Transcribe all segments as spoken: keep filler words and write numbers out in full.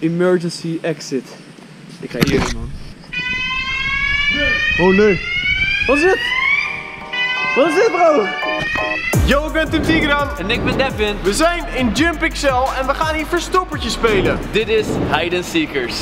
Emergency exit. Ik ga hierin, man. Oh nee. Wat is dit? Wat is dit, bro? Yo, ik ben Tim Tygran. En ik ben Devin. We zijn in Jump X L en we gaan hier verstoppertje spelen. Dit is Hide and Seekers.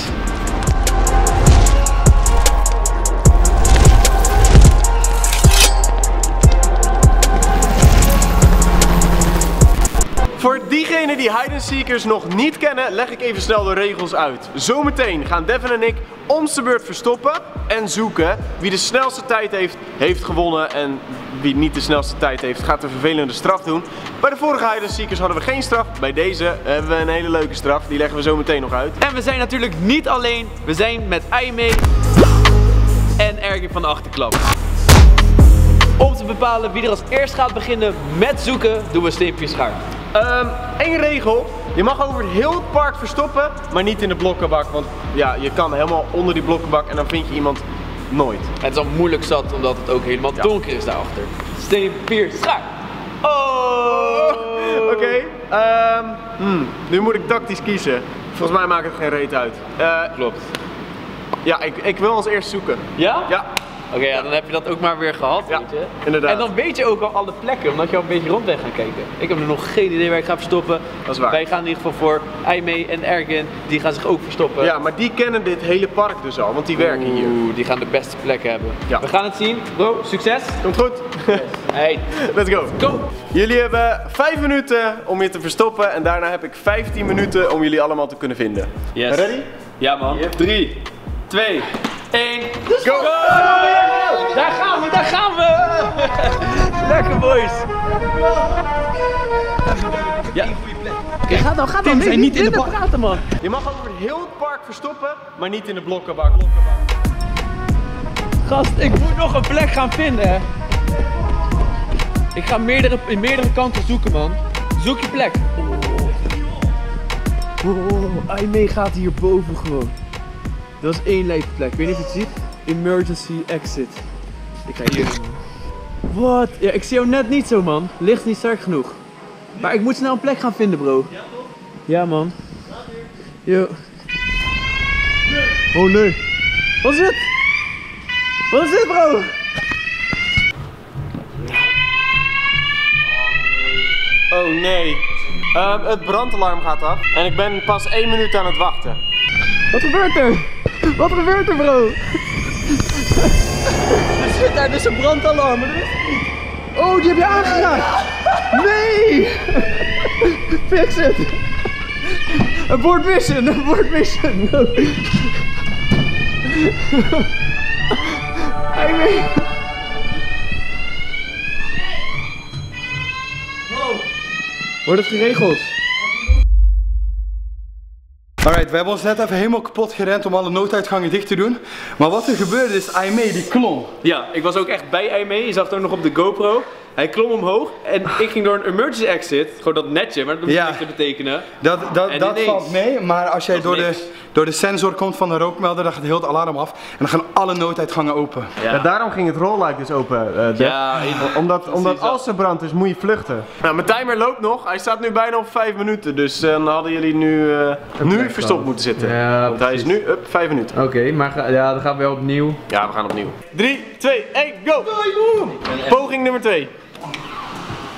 Voor diegenen die Hide and Seekers nog niet kennen, leg ik even snel de regels uit. Zometeen gaan Devin en ik ons de beurt verstoppen en zoeken. Wie de snelste tijd heeft, heeft gewonnen. En wie niet de snelste tijd heeft, gaat een vervelende straf doen. Bij de vorige Hide and Seekers hadden we geen straf. Bij deze hebben we een hele leuke straf. Die leggen we zo meteen nog uit. En we zijn natuurlijk niet alleen. We zijn met Aimee en Ergin van de Achterklap. Om te bepalen wie er als eerst gaat beginnen met zoeken, doen we steepjes schaar. Um, Eén regel, je mag over heel het park verstoppen, maar niet in de blokkenbak, want ja, je kan helemaal onder die blokkenbak en dan vind je iemand nooit. Het is al moeilijk zat, omdat het ook helemaal ja. donker is daarachter. Steen, pier, schaar! Oh! Oké, okay. um, hmm. nu moet ik tactisch kiezen. Volgens mij maakt het geen reet uit. Uh, Klopt. Ja, ik, ik wil als eerst zoeken. Ja? Ja. Oké, okay, ja, dan heb je dat ook maar weer gehad, ja, weet je. Inderdaad. En dan weet je ook al alle plekken, omdat je al een beetje rond bent gaan kijken. Ik heb er nog geen idee waar ik ga verstoppen. Dat is waar. Wij gaan in ieder geval voor Aimee en Ergin, die gaan zich ook verstoppen. Ja, maar die kennen dit hele park dus al, want die Oeh, werken hier. Oeh, die gaan de beste plekken hebben. Ja. We gaan het zien. Bro, succes. Komt goed. Yes. Hey. Let's go. Go. Jullie hebben vijf minuten om je te verstoppen en daarna heb ik vijftien minuten om jullie allemaal te kunnen vinden. Yes. Ready? Ja, man. Yep. Drie, twee... één, go! Go! Daar gaan we, daar gaan we! Lekker, boys! Ja. Oké, ga dan, ga dan. Nee, niet in de bak praten, man. Je mag over heel het park verstoppen, maar niet in de blokkenbak. Gast, ik moet nog een plek gaan vinden. Ik ga meerdere, in meerdere kanten zoeken, man. Zoek je plek. Oh, Aimee gaat hierboven gewoon. Dat is één lijfplek. Ik weet niet of je het ziet. Emergency exit. Ik ga hierin, man. Wat? Ja, ik zie jou net niet zo, man. Licht niet sterk genoeg. Maar ik moet snel een plek gaan vinden, bro. Ja, toch? Ja, man. Yo. Oh nee. Wat is dit? Wat is dit, bro? Oh nee. Um, het brandalarm gaat af. En ik ben pas één minuut aan het wachten. Wat gebeurt er? Wat gebeurt er, bro? Er zit daar dus een brandalarm. Oh, die heb je aangeraakt. Nee! Fix het! Abort mission, abort mission. Aimee! Wow. Wordt het geregeld? Alright, we hebben ons net even helemaal kapot gerend om alle nooduitgangen dicht te doen. Maar wat er gebeurde is, Aimee die klom. Ja, ik was ook echt bij Aimee. Je zag het ook nog op de GoPro. Hij klom omhoog en ik ging door een emergency exit. Gewoon dat netje, maar dat hoeft ja. niks te betekenen. Dat, dat, dat ineens... valt mee, maar als jij door de, door de sensor komt van de rookmelder, dan gaat heel het alarm af. En dan gaan alle nooduitgangen open. Ja. Ja, daarom ging het rolluik dus open. Uh, ja, in... Omdat, omdat als er brand is, moet je vluchten. Nou, mijn timer loopt nog. Hij staat nu bijna op vijf minuten. Dus uh, dan hadden jullie nu, uh, nu verstopt moeten zitten. Ja, want hij is nu op vijf minuten. Oké, okay, maar ga, ja, dan gaan we wel opnieuw. Ja, we gaan opnieuw. drie, twee, één, go! Poging nummer twee.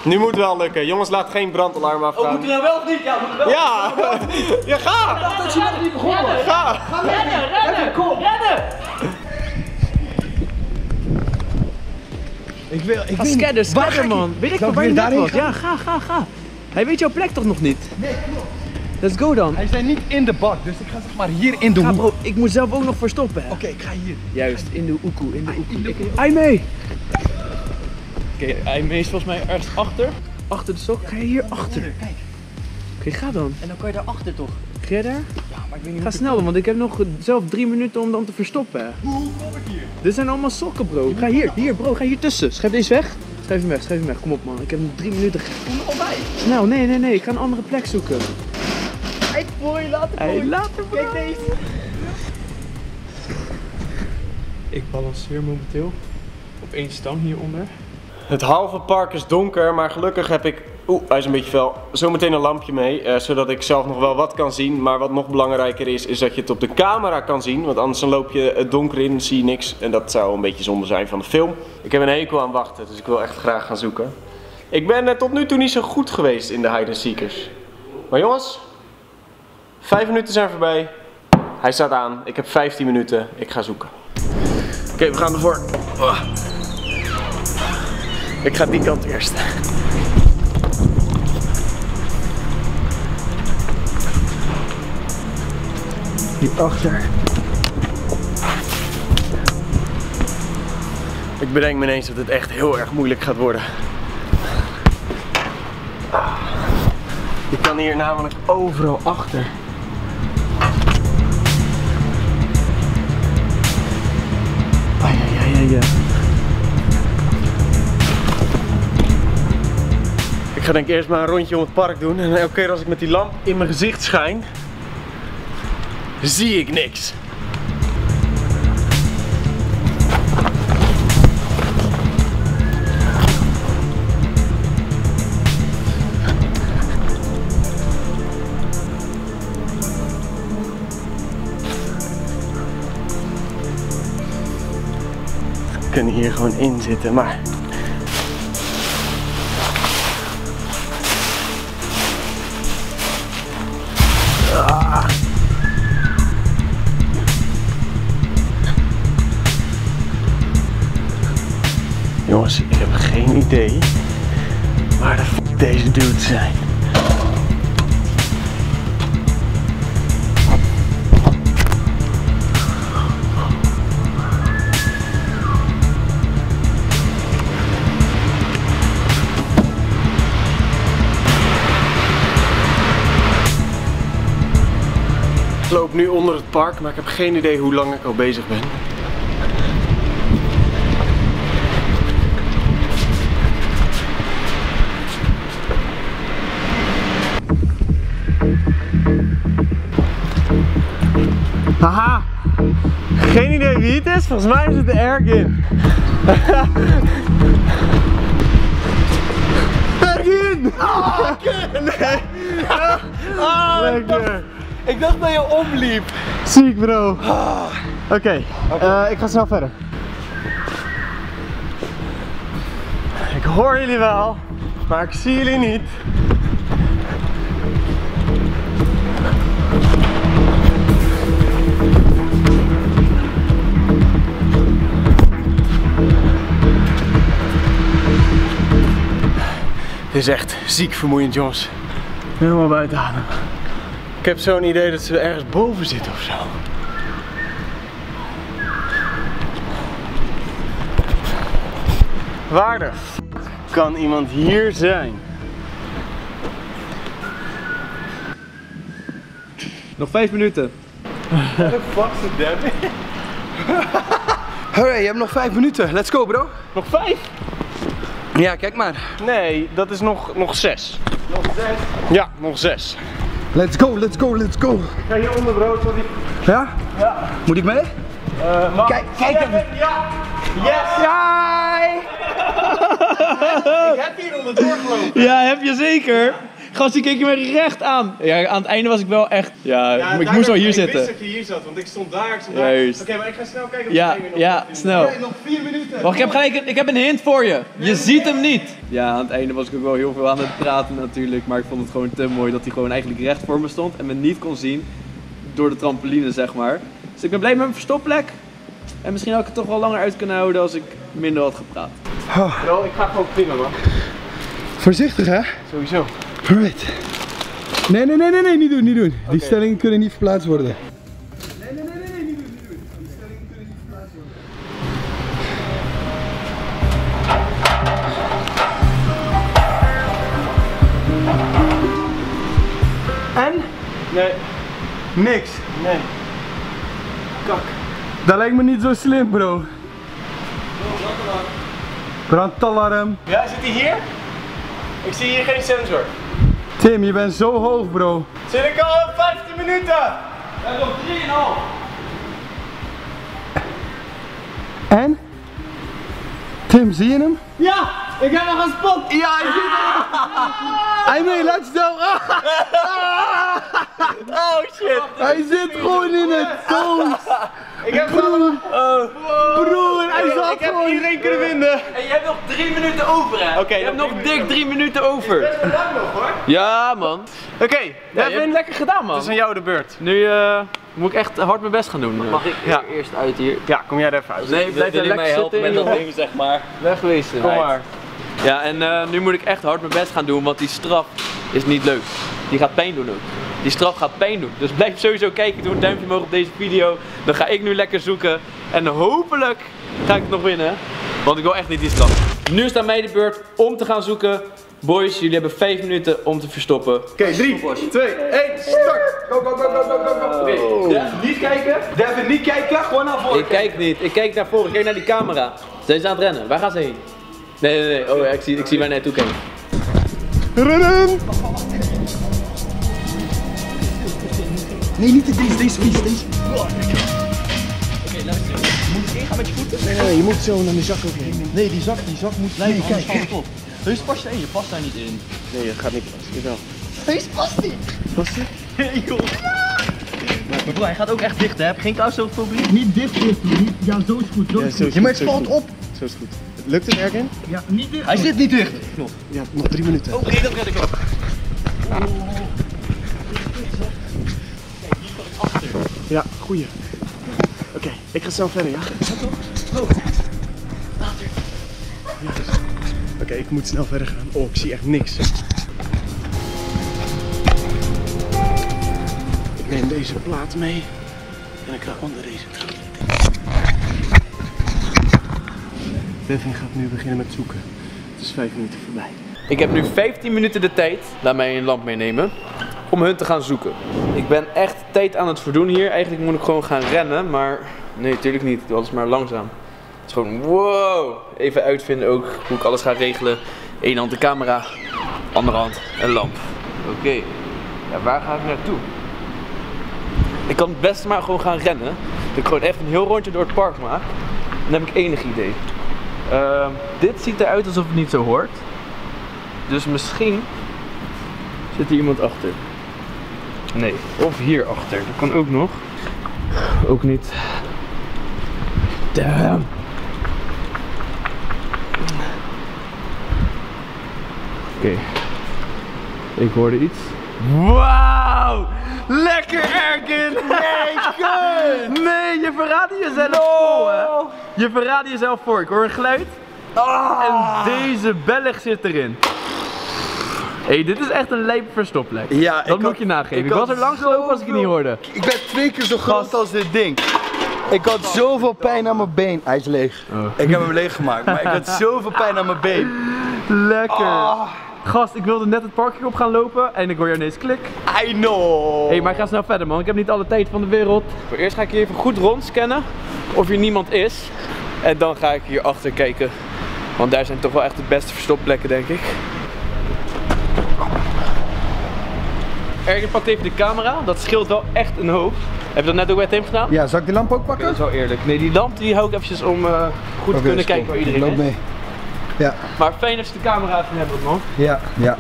Nu moet het wel lukken. Jongens, laat geen brandalarm afgaan. Oh, moet hij nou wel of niet? Ja, moet wel. Ja! Ja, ga! Ik dacht dat je nog niet begonnen was. Ga! Ga rennen, rennen, kom! Rennen! Ik wil, ik weet scanner, scanner, man. Weet ik waar je net was? Ja, ga, ga, ga. Hij weet jouw plek toch nog niet? Nee, klopt. Let's go dan. Hij zijn niet in de bak, dus ik ga zeg maar hier in de hoek. Bro, ik moet zelf ook nog verstoppen. Oké, okay, ik ga hier. Juist, in de oekoe, in de oekoe. Aimee! Oké, okay, Aimee is volgens mij ergens achter. Achter de sok? Ja, ga je hier achter? Kijk. Oké, okay, ga dan. En dan kan je daar achter toch? Ga je daar? Ja, maar ik weet niet. Ga snel dan, want ik heb nog zelf drie minuten om dan te verstoppen. Hoe kom ik hier? Dit zijn allemaal sokken, bro. Ga hier, hier, bro. Ga hier tussen. Schrijf deze weg. Schrijf hem weg, schrijf hem weg. Kom op, man. Ik heb nog drie minuten. Kom er al bij. Snel, nee, nee, nee. Ik ga een andere plek zoeken. Hey, boy, later, boy. Hey, later, boy. Kijk deze. Ik balanceer momenteel op één stang hieronder. Het halve park is donker, maar gelukkig heb ik Oeh, hij is een beetje fel. Zometeen een lampje mee, uh, zodat ik zelf nog wel wat kan zien. Maar wat nog belangrijker is, is dat je het op de camera kan zien. Want anders dan loop je het donker in, zie je niks. En dat zou een beetje zonde zijn van de film. Ik heb een hekel aan wachten, dus ik wil echt graag gaan zoeken. Ik ben uh, tot nu toe niet zo goed geweest in de hide and seekers. Maar jongens, vijf minuten zijn voorbij. Hij staat aan. Ik heb vijftien minuten. Ik ga zoeken. Oké, okay, we gaan ervoor. Oh. Ik ga die kant eerst. Hierachter. Ik bedenk me ineens dat het echt heel erg moeilijk gaat worden. Je kan hier namelijk overal achter. Ai, ai, ai, ai. Ik ga denk ik eerst maar een rondje om het park doen. En elke keer als ik met die lamp in mijn gezicht schijn, zie ik niks. We kunnen hier gewoon in zitten, maar jongens, ik heb geen idee waar de f*** deze dudes zijn. Ik loop nu onder het park, maar ik heb geen idee hoe lang ik al bezig ben. Haha, geen idee wie het is, volgens mij is het de Ergin. Ergin! Oh, nee. Oh, lekker. Ik dacht dat je omliep. Ziek bro. Oké, okay. okay. uh, ik ga snel verder. Ik hoor jullie wel, maar ik zie jullie niet. Het is echt ziek vermoeiend, jongens. Helemaal buiten adem. Ik heb zo'n idee dat ze er ergens boven zitten ofzo. Waar de f*** kan iemand hier zijn? Nog vijf minuten. What the fuck, Devin? Hurray, je hebt nog vijf minuten. Let's go, bro. Nog vijf? Ja, kijk maar. Nee, dat is nog, nog zes. Nog zes? Ja, nog zes. Let's go, let's go, let's go. Ga hier onder brood, sorry. Ja? Ja. Moet ik mee? Uh, mag. Kijk, kijk even. Ja. Yes. Ja. Ik heb hier onderdoor gelopen. Ja, heb je zeker. Gast, die keek je me recht aan. Ja, aan het einde was ik wel echt... Ja, ja ik moest wel hier ik zitten. Ik wist dat je hier zat, want ik stond daar, ik stond daar. Oké, okay, maar ik ga snel kijken of ja, ik nog Ja, snel. Oké, nog vier minuten. Wacht, ik heb gelijk, ik heb een hint voor je. Nee, je ziet hem niet. Ja, aan het einde was ik ook wel heel veel aan het praten natuurlijk. Maar ik vond het gewoon te mooi dat hij gewoon eigenlijk recht voor me stond. En me niet kon zien door de trampoline, zeg maar. Dus ik ben blij met mijn verstopplek. En misschien had ik het toch wel langer uit kunnen houden als ik minder had gepraat. Oh. Bro, ik ga gewoon prima, man. Voorzichtig, hè? Sowieso. Alright. Nee, nee, nee, nee, nee, niet doen, niet doen. Okay. Die stellingen kunnen niet verplaatst worden. Nee, nee, nee, nee, niet doen, niet doen. Die stellingen kunnen niet verplaatst worden. En? Nee. Niks. Nee. Kak. Dat lijkt me niet zo slim, bro. Bro, brandalarm. Brandalarm. Ja, zit hij hier? Ik zie hier geen sensor. Tim, je bent zo hoog, bro. Zit ik al op vijftien minuten? We hebben nog drie en een half. En? Tim, zie je hem? Ja! Ik heb nog een spot! Ja, ik zie het! Aimee, let's go! Oh shit! Hij zit gewoon in het doos! Ik heb gewoon. Broer, hij zat ik gewoon! Ik heb iedereen kunnen vinden! En je hebt nog drie minuten over, hè? Okay, je hebt nog dik drie minuten over! Dat is best lang nog, hoor! Ja, man! Oké, okay, we hebben het lekker gedaan, man! Het is aan jou de beurt! Nu uh, moet ik echt hard mijn best gaan doen. Mag ik ja. eerst uit hier? Ja, kom jij er even uit. Nee, blijf jullie mij helpen met dat ding, zeg maar. Wegwezen. Kom maar. Ja, en uh, nu moet ik echt hard mijn best gaan doen, want die straf is niet leuk. Die gaat pijn doen ook. Die straf gaat pijn doen. Dus blijf sowieso kijken, doe een duimpje omhoog op deze video. Dan ga ik nu lekker zoeken. En hopelijk ga ik het nog winnen. Want ik wil echt niet die straf. Nu is het aan mij de beurt om te gaan zoeken. Boys, jullie hebben vijf minuten om te verstoppen. Oké, okay, drie, twee, één, start! Go, go, go, go, go, go! Oké, okay. Devin, niet kijken. Devin, niet kijken. Gewoon naar voren. Ik kijk niet. Ik kijk naar voren. Ik kijk naar die camera. Zijn ze aan het rennen? Waar gaan ze heen? Nee, nee, nee. Oh ja, ik zie, ik zie waar je naartoe kijkt. Rennen! Nee, niet deze, deze, deze, deze. Oké, luister. Moet ik ingaan met je voeten? Nee, nee, je moet zo naar de zak ook heen. Nee, die zak, die zak moet blijven. Nee, kijk. Heus past je in, je past daar niet in. Nee, je gaat niet passen. Jawel. Heus past niet. Past hij? Nee, joh. Ja. Maar bedoel, hij gaat ook echt dicht, hè? Heb geen claustrofobie? Niet dicht, dicht, niet. Ja, zo is goed, zo is goed. Ja, maar het valt op. Zo is goed. Lukt het, Ergin? Ja, niet dicht. Hij zit niet dicht. Nog. Ja, nog drie minuten. Oké, okay, dat red ik ook. Oh. Kijk, hier kan ik achter. Ja, goeie. Oké, okay, ik ga snel verder, ja? Oh. Later. Ja. Oké, okay, ik moet snel verder gaan. Oh, ik zie echt niks. Ik neem deze plaat mee. En ik ga onder deze trap. Devin gaat nu beginnen met zoeken. Het is vijf minuten voorbij. Ik heb nu vijftien minuten de tijd, laat mij een lamp meenemen, om hun te gaan zoeken. Ik ben echt tijd aan het verdoen hier. Eigenlijk moet ik gewoon gaan rennen, maar nee, natuurlijk niet. Ik doe alles maar langzaam. Het is gewoon wow. Even uitvinden ook hoe ik alles ga regelen. Eén hand de camera, andere hand een lamp. Oké, okay. Ja, waar ga ik naartoe? Ik kan het beste maar gewoon gaan rennen. Dat ik gewoon echt een heel rondje door het park maak. Dan heb ik enig idee. Uh, dit ziet eruit alsof het niet zo hoort. Dus misschien zit er iemand achter. Nee, of hier achter. Dat kan ook nog. Ook niet. Damn. Oké. Okay. Ik hoorde iets. Wauw! Lekker, Ergin! Nee, kut! Nee, je verraadt jezelf voor, hè? Je verraadt jezelf voor. Ik hoor een geluid. Oh. En deze belg zit erin. Hé, hey, dit is echt een lijpe verstopplek. Ja, dat moet je nageven. Ik was er langs gelopen als ik het niet hoorde. Ik ben twee keer zo groot als dit ding. Ik had zoveel pijn aan mijn been. Hij is leeg. Oh. Ik heb hem leeg gemaakt, maar ik had zoveel pijn aan mijn been. Lekker. Oh. Gast, ik wilde net het parkje op gaan lopen en ik hoor je ineens klik. I know! Hé, hey, maar ik ga snel verder, man. Ik heb niet alle tijd van de wereld. Voor eerst ga ik hier even goed rondscannen of hier niemand is. En dan ga ik hier achter kijken. Want daar zijn toch wel echt de beste verstopplekken, denk ik. Ergin pakt even de camera. Dat scheelt wel echt een hoop. Heb je dat net ook bij Tim gedaan? Ja, zal ik die lamp ook pakken? Okay, dat is wel eerlijk. Nee, die lamp die hou ik eventjes om uh, goed te kunnen kijken waar iedereen is. Mee. Ja. Maar fijn als je de camera even hebt, man. Ja, ja.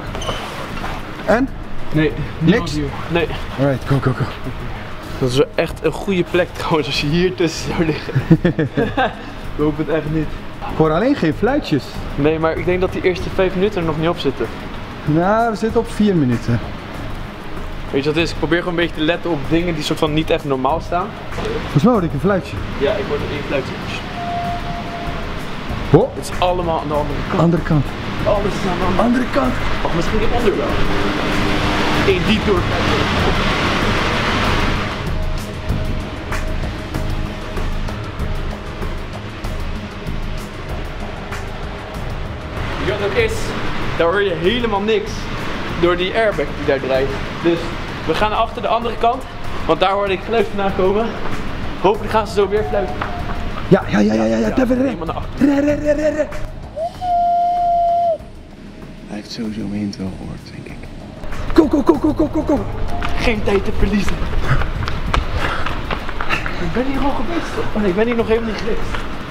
En? Nee, niks? Nee. Alright, go, go, go. Dat is echt een goede plek trouwens, als je hier tussen zou liggen. Ik hoop het echt niet. Ik hoor alleen geen fluitjes. Nee, maar ik denk dat die eerste vijf minuten er nog niet op zitten. Nou, we zitten op vier minuten. Weet je wat het is? Ik probeer gewoon een beetje te letten op dingen die soort van niet echt normaal staan. Volgens mij hoor ik een fluitje. Ja, ik hoor een fluitje. Oh. Het is allemaal aan de andere kant. Andere kant. Alles is aan de andere, andere kant. Of misschien onder wel. Eén diep door. Wie dat ook is, daar hoor je helemaal niks door die airbag die daar draait. Dus we gaan achter de andere kant, want daar hoorde ik geluid vandaan komen. Hopelijk gaan ze zo weer fluiten. Ja, ja, ja, ja, ja, ja, Devin, red. Red, red, red, red, red. Hij heeft sowieso mijn hint wel gehoord, denk ik. Go, go, go, go, go, go, go. Geen tijd te verliezen. Ik ben hier al geweest. Oh nee, ik ben hier nog helemaal niet geweest.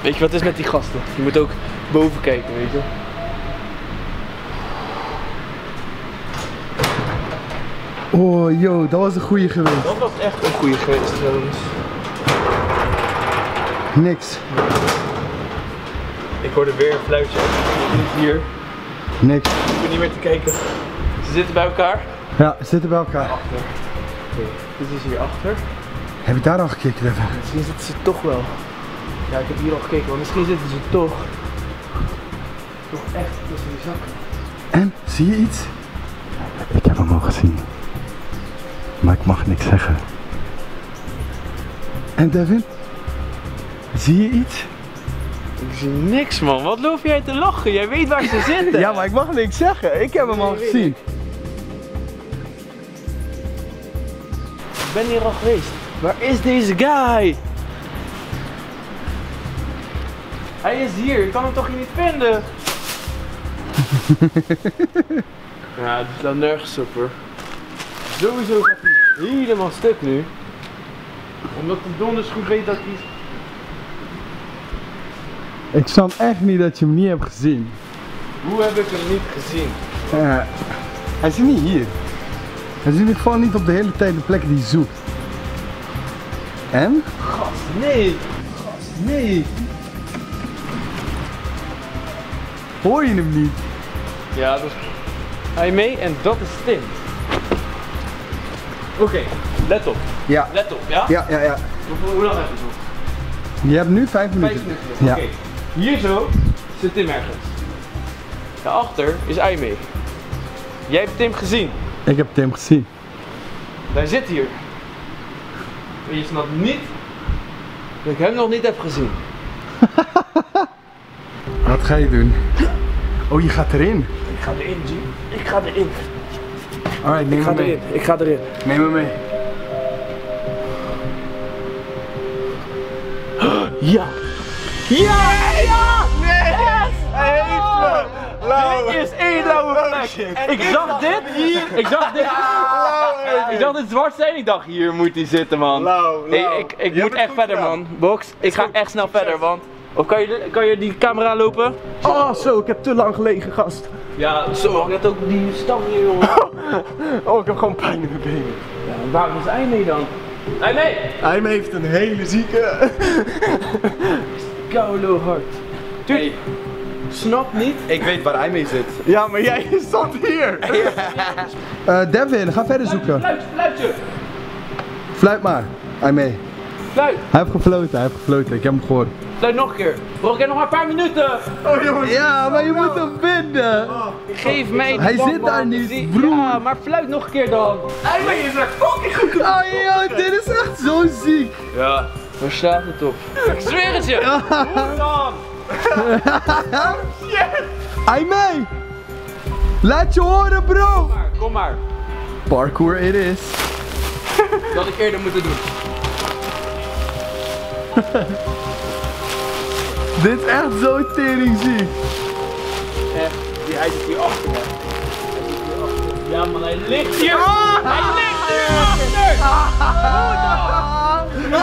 Weet je wat is met die gasten? Je moet ook boven kijken, weet je. Oh, yo, dat was een goede geweest. Dat was echt een goede geweest, trouwens. Niks. Ik hoorde weer een fluitje. Hier. Niks. Ik hoef niet meer te kijken. Ze zitten bij elkaar? Ja, ze zitten bij elkaar. Achter. Okay. Dit is hier achter. Heb je daar al gekeken, Devin? Misschien zitten ze toch wel. Ja, ik heb hier al gekeken, maar misschien zitten ze toch. Toch echt tussen die zakken. En? Zie je iets? Ik heb hem al gezien. Maar ik mag niks zeggen. En Devin? Zie je iets? Ik zie niks, man. Wat loop jij te lachen? Jij weet waar ze zitten. Ja, maar ik mag niks zeggen. Ik heb hem al gezien. Ik ben hier al geweest. Waar is deze guy? Hij is hier. Ik kan hem toch niet vinden? Ja, het slaat nergens op, hoor. Sowieso gaat hij helemaal stuk nu. Omdat de donders goed weet dat hij... Ik snap echt niet dat je hem niet hebt gezien. Hoe heb ik hem niet gezien? Uh, hij is niet hier. Hij is in ieder geval niet op de hele tijd de plek die hij zoekt. En? Gast, nee. Gast, nee. Hoor je hem niet? Ja, dat is... Aimee en dat is Tim. Oké, okay, let op. Ja. Let op, ja? Ja, ja, ja. Hoe, hoe lang heb je zo? Je hebt nu vijf minuten. Vijf minuten, ja. Oké. Okay. Hier zo zit Tim ergens. Daarachter is Aimee. Jij hebt Tim gezien. Ik heb Tim gezien. Hij zit hier. En je snapt niet dat ik hem nog niet heb gezien. Wat ga je doen? Oh, je gaat erin. Ik ga erin, Jim. Ik ga erin. Alright, neem ik me ga mee. Erin. Ik ga erin. Neem me mee. Ja! Ja! Ja! Nee! Yes! Hij heeft me! Lauwe! Dit is één lauwe plek! En ik, ik zag dit hier! Ik zag dit! Lauwe! Ik zag dit zwart zijn en ik dacht, hier moet hij zitten, man! Lauw! Hey, ik ik moet echt verder, gedaan. Man! Box, ik ga echt snel verder, want... Of kan je, kan je die camera lopen? Oh, zo, ik heb te lang gelegen, gast. Ja, zo, ik had ook die stang hier, jongen. Oh, ik heb gewoon pijn in mijn benen. Ja, waar is Aimee dan? Aimee! Aimee heeft een hele zieke... Koude hart. Tuurlijk. Hey, snap niet. Ik weet waar Aimee zit. Ja, maar jij stond hier. uh, Devin, ga verder zoeken. Fluit, fluitje. Fluit maar, Aimee. Fluit. Hij heeft gefloten, hij heeft gefloten. Ik heb hem gehoord. Fluit nog een keer. Bro, ik heb nog maar een paar minuten. Oh jongens. Ja, maar je moet hem vinden. Oh, geef mij de Hij bank, zit man. Daar niet, broer. Ja, maar fluit nog een keer dan. Aimee is er fucking goed. Oh joh, dit is echt zo ziek. Ja, waar staat het op? Ik zweer het je. Ja. Hoe dan? Shit. Aimee. Laat je horen, bro. Kom maar, kom maar. Parkour it is. Dat had ik eerder moeten doen. Dit is echt zo teringziek. Echt, hij zit hier achter me. Ja man, hij ligt hier. Ah, hij ligt hier ah, achter. Ah, oh, no.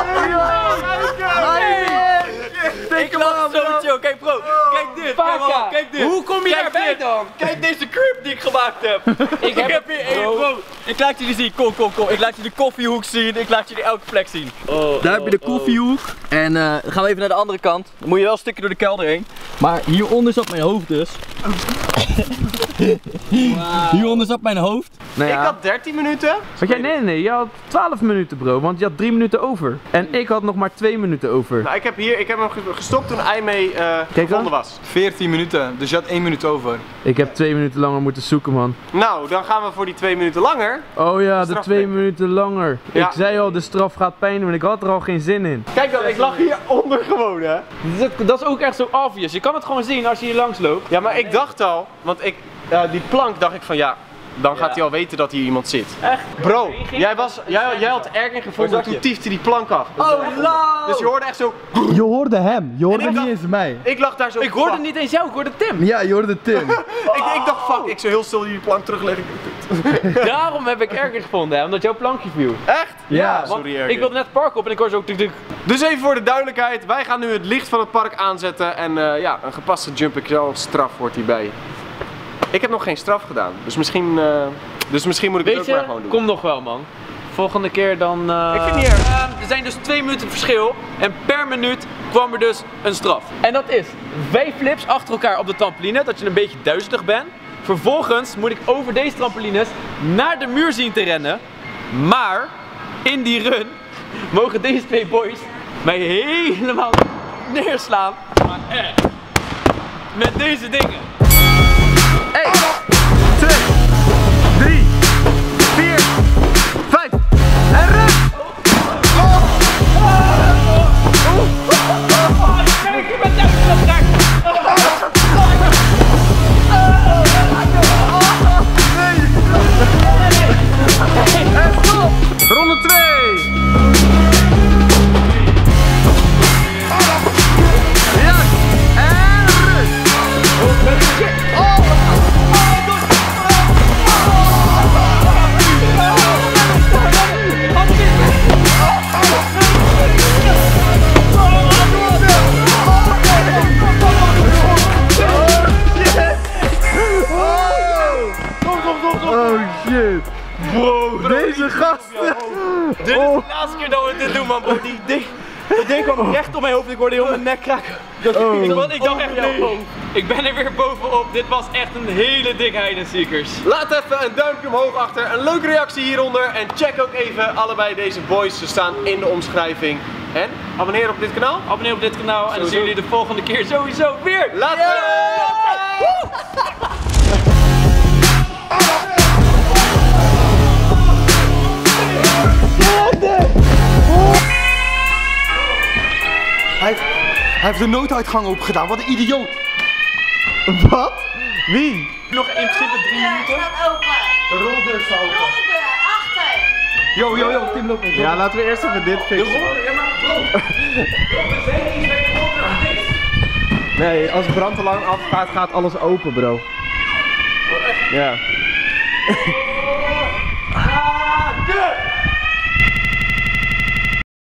Nee, ik laat zo chill. Kijk bro, kijk dit. Bro, kijk dit. Hoe kom je erbij dan? Kijk deze creep die ik gemaakt heb. ik, heb ik heb hier één bro. Ik laat jullie zien. Kom, kom, kom. Ik laat jullie de koffiehoek zien. Ik laat jullie elke plek zien. Oh, daar oh, heb je de koffiehoek. Oh. En uh, dan gaan we even naar de andere kant. Dan moet je wel een stukje door de kelder heen. Maar hieronder zat mijn hoofd dus. Wow. Hieronder zat mijn hoofd. Nou ja. Ik had dertien minuten. Maar jij, nee, nee, nee. Je had twaalf minuten, bro. Want je had drie minuten over. En ik had nog maar twee minuten over. Nou, ik heb hier, ik heb hem gestopt toen Aimee uh, gevonden was. veertien minuten. Dus je had één minuut over. Ik heb twee minuten langer moeten zoeken, man. Nou, dan gaan we voor die twee minuten langer. Oh ja, de, de twee minuten langer. Ja. Ik zei al, de straf gaat pijn doen. Ik had er al geen zin in. Kijk dan, ik lag hieronder gewoon, hè. Dat, dat is ook echt zo obvious. Je kan het gewoon zien als je hier langs loopt. Ja, maar ik dacht al, want ik, uh, die plank dacht ik van ja. Dan gaat ja. hij al weten dat hier iemand zit. Echt? Bro, jij, was, jij, jij had Ergin gevonden, toen tiefde die plank af. Oh, lauw! Dus je hoorde echt zo... Je hoorde hem, je hoorde niet dacht, eens mij. Ik lag daar zo... Ik hoorde niet eens jou, ik hoorde Tim. Ja, je hoorde Tim. Oh. ik, ik dacht, fuck, ik zou heel stil die plank terugleggen. Daarom heb ik Ergin gevonden, hè, omdat jouw plankje viel. Echt? Ja. ja Sorry, Ergin. Ik wilde net het park op en ik hoorde zo... Tuk, tuk. Dus even voor de duidelijkheid, wij gaan nu het licht van het park aanzetten. En uh, ja, een gepaste Jump X L straf wordt hierbij. Ik heb nog geen straf gedaan, dus misschien uh, Dus misschien moet ik het ook maar gewoon doen. Kom nog wel, man. Volgende keer dan... Uh... Ik vind het niet erg. Uh, er zijn dus twee minuten verschil en per minuut kwam er dus een straf. En dat is vijf flips achter elkaar op de trampoline, dat je een beetje duizelig bent. Vervolgens moet ik over deze trampolines naar de muur zien te rennen. Maar in die run mogen deze twee boys mij helemaal neerslaan. Maar echt. Met deze dingen. één, twee, drie, vier, vijf. En run! Kijk, je bent uit. En stop! Ronde twee! Recht op mijn hoofd, ik hoorde heel mijn nek kraken. Oh. Ik, ik dacht echt, oh, nee. Ik ben er weer bovenop. Dit was echt een hele dik hide-and-seekers. Laat even een duimpje omhoog achter, een leuke reactie hieronder. En check ook even allebei deze boys, ze staan in de omschrijving. En abonneer op dit kanaal. Abonneer op dit kanaal en dan zien jullie de volgende keer sowieso weer. Later! Yeah. Hij, hij heeft de nooduitgang opengedaan, wat een idioot! Wat? Wie? Nog in principe drie minuten. De roldeur staat open. De roldeur staat open. De roldeur, achter! Yo, yo, yo, Tim, loop mee. Ja, laten we eerst even dit fixen. De roldeur, ja maar bro! Nee, als brand te lang afgaat, gaat alles open, bro. Ja.